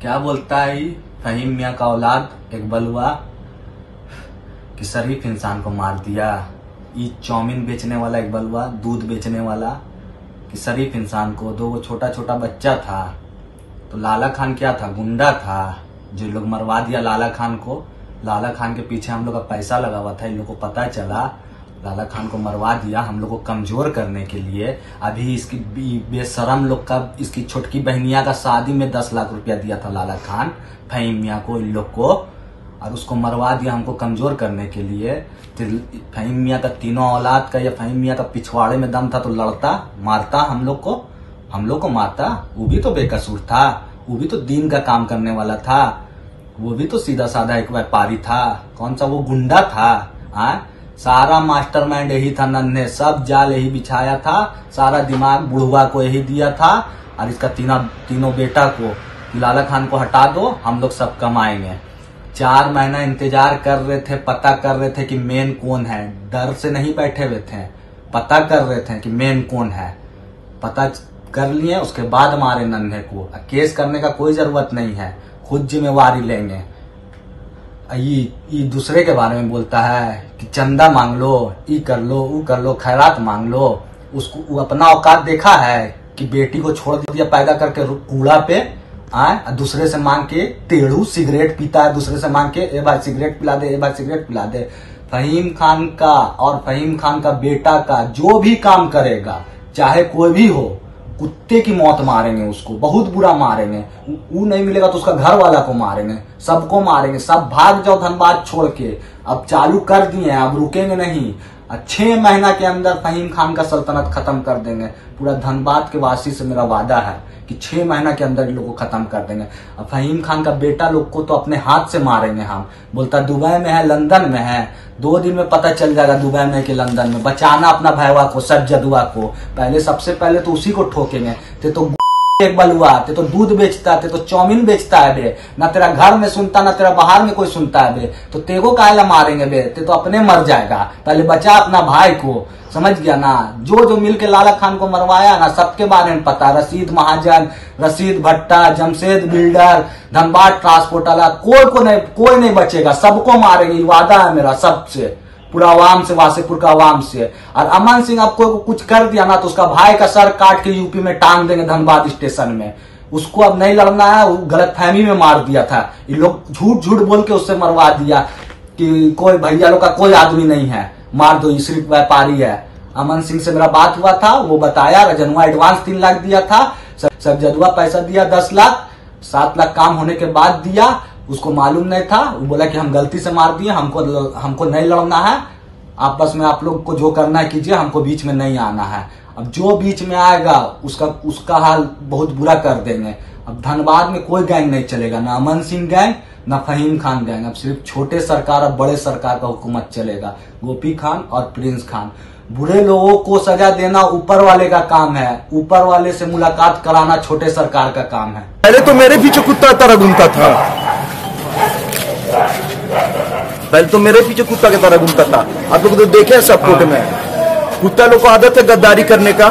क्या बोलता है फहीम मियाँ का औलाद एक बलुआ कि शरीफ इंसान को मार दिया। ये चाउमीन बेचने वाला एक बलुआ, दूध बेचने वाला कि शरीफ इंसान को दो। वो छोटा छोटा बच्चा था, तो लाला खान क्या था, गुंडा था। जो लोग मरवा दिया लाला खान को, लाला खान के पीछे हम लोग का पैसा लगा हुआ था। इन लोगों को पता चला, लाला खान को मरवा दिया हम लोग को कमजोर करने के लिए। अभी इसकी बेशरम लोग का, इसकी छोटकी बहनिया का शादी में 10 लाख रुपया दिया था लाला खान फहीम मियाँ को, इन लोग को, और उसको मरवा दिया हमको कमजोर करने के लिए। फहीम मियाँ का तीनों औलाद का या फहीम मियाँ का पिछवाड़े में दम था तो लड़ता, मारता हम लोग को मारता। वो भी तो बेकसूर था, वो भी तो दीन का काम करने वाला था, वो भी तो सीधा साधा एक व्यापारी था। कौन सा वो गुंडा था? सारा मास्टरमाइंड यही था नन्हे, सब जाल यही बिछाया था, सारा दिमाग बुढ़वा को यही दिया था। और इसका तीनों बेटा को, लाला खान को हटा दो, हम लोग सब कमाएंगे। 4 महीना इंतजार कर रहे थे, पता कर रहे थे कि मेन कौन है। डर से नहीं बैठे हुए थे, पता कर रहे थे कि मेन कौन है। पता कर लिए, उसके बाद मारे नन्हे को। केस करने का कोई जरूरत नहीं है, खुद जिम्मेवारी लेंगे। ये दूसरे के बारे में बोलता है कि चंदा मांग लो, ये कर लो, वो कर लो, खैरात मांग लो। उसको वो अपना औकात देखा है कि बेटी को छोड़ दिया पैदा करके कूड़ा पे, आए दूसरे से मांग के। तेड़ू सिगरेट पीता है, दूसरे से मांग के ए भाई सिगरेट पिला दे, ए भाई सिगरेट पिला दे। फहीम खान का और फहीम खान का बेटा का जो भी काम करेगा, चाहे कोई भी हो, कुत्ते की मौत मारेंगे उसको, बहुत बुरा मारेंगे। वो नहीं मिलेगा तो उसका घर वाला को मारेंगे, सबको मारेंगे। सब भाग जाओ धनबाद छोड़ के। अब चालू कर दिए, अब रुकेंगे नहीं। 6 महीना के अंदर फहीम खान का सल्तनत खत्म कर देंगे। पूरा धनबाद के वासी से मेरा वादा है कि 6 महीना के अंदर इन लोगों को खत्म कर देंगे। अब फहीम खान का बेटा लोग को तो अपने हाथ से मारेंगे हम। बोलता दुबई में है, लंदन में है, 2 दिन में पता चल जाएगा दुबई में कि लंदन में। बचाना अपना भैया को, सज्जदुआ को। पहले सबसे पहले तो उसी को ठोकेंगे। ते तो एक बलुआ, ते तो दूध बेचता, ते तो चाउमीन बेचता है बे। ना तेरा घर में सुनता, ना तेरा बाहर में कोई सुनता है बे। तो तेगो कायला मारेंगे बे, ते तो अपने मर जाएगा। पहले बचा अपना भाई को, समझ गया ना। जो जो मिलके लाला खान को मरवाया ना, सबके बारे में पता। रसीद महाजन, रसीद भट्टा, जमशेद बिल्डर, धनबाद ट्रांसपोर्ट वाला, कोई नहीं बचेगा, सबको मारेंगे। वादा है मेरा सबसे, पूरा आवाम से, वासेपुर का आवाम से। और अमन सिंह आपको कुछ कर दिया ना तो उसका भाई का सर काट के यूपी में टांग देंगे, धनबाद स्टेशन में। उसको अब नहीं लड़ना है, वो गलतफहमी में मार दिया था। ये लोग झूठ बोल के उससे मरवा दिया कि कोई भैया लोग का कोई आदमी नहीं है, मार दो, ये सिर्फ व्यापारी है। अमन सिंह से मेरा बात हुआ था, वो बताया रजनुआ एडवांस 3 लाख दिया था, सब जदुआ पैसा दिया 10 लाख, 7 लाख काम होने के बाद दिया। उसको मालूम नहीं था, वो बोला कि हम गलती से मार दिए, हमको नहीं लड़ना है। आपस में आप लोग को जो करना है कीजिए, हमको बीच में नहीं आना है। अब जो बीच में आएगा उसका हाल बहुत बुरा कर देंगे। अब धनबाद में कोई गैंग नहीं चलेगा, ना अमन सिंह गैंग, ना फहीम खान गैंग। अब सिर्फ छोटे सरकार और बड़े सरकार का हुकूमत चलेगा, गोपी खान और प्रिंस खान। बुरे लोगों को सजा देना ऊपर वाले का काम है, ऊपर वाले से मुलाकात कराना छोटे सरकार का काम है। पहले तो मेरे पीछे कुत्ता तरह घूमता था, आप लोग तो देखे हैं सब कोर्ट में। कुत्ता लोग को आदत है गद्दारी करने का।